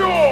Warrior!